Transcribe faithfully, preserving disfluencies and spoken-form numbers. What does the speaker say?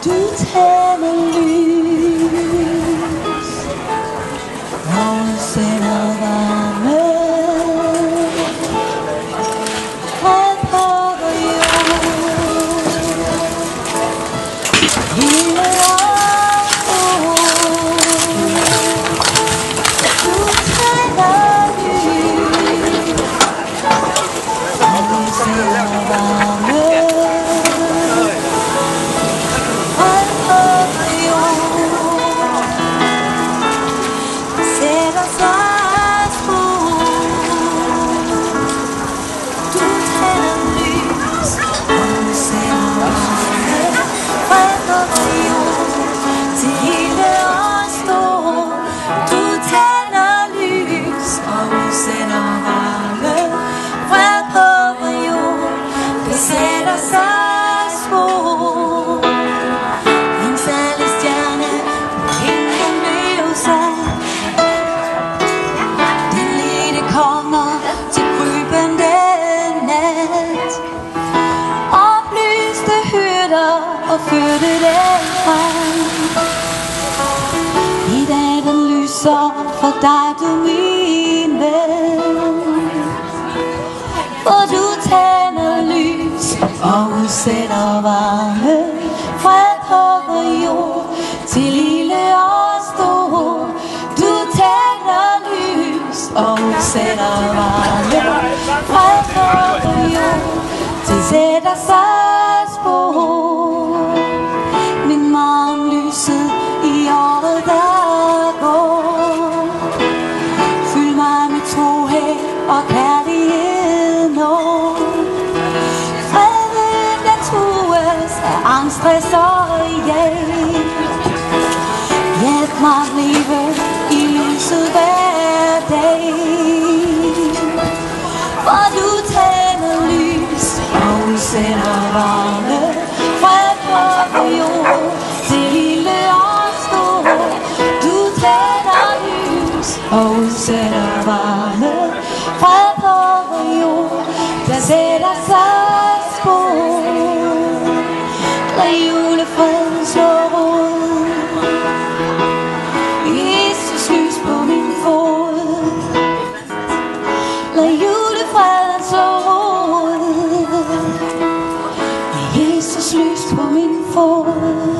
Do tell me leaves once in a moment and over you. Here I go. Do tell me leaves once in a moment. För det fall I världen lyser för dig du min vän. Och du tänder lys och utsätter varme från högre jord till lille och stor. Du tänder lys och utsätter varme från högre jord till sätter sig spår. Og kærlighed når freden der trues af angst, stress og jag. Hjælp mig at blive i lyset hver dag, for du tænder lys og udsætter varme fra på jord til lille og stor. Du tænder lys og udsætter varme I'll follow you, cause it has us both. The universe is just loose coming forth. The universe is just loose coming forth.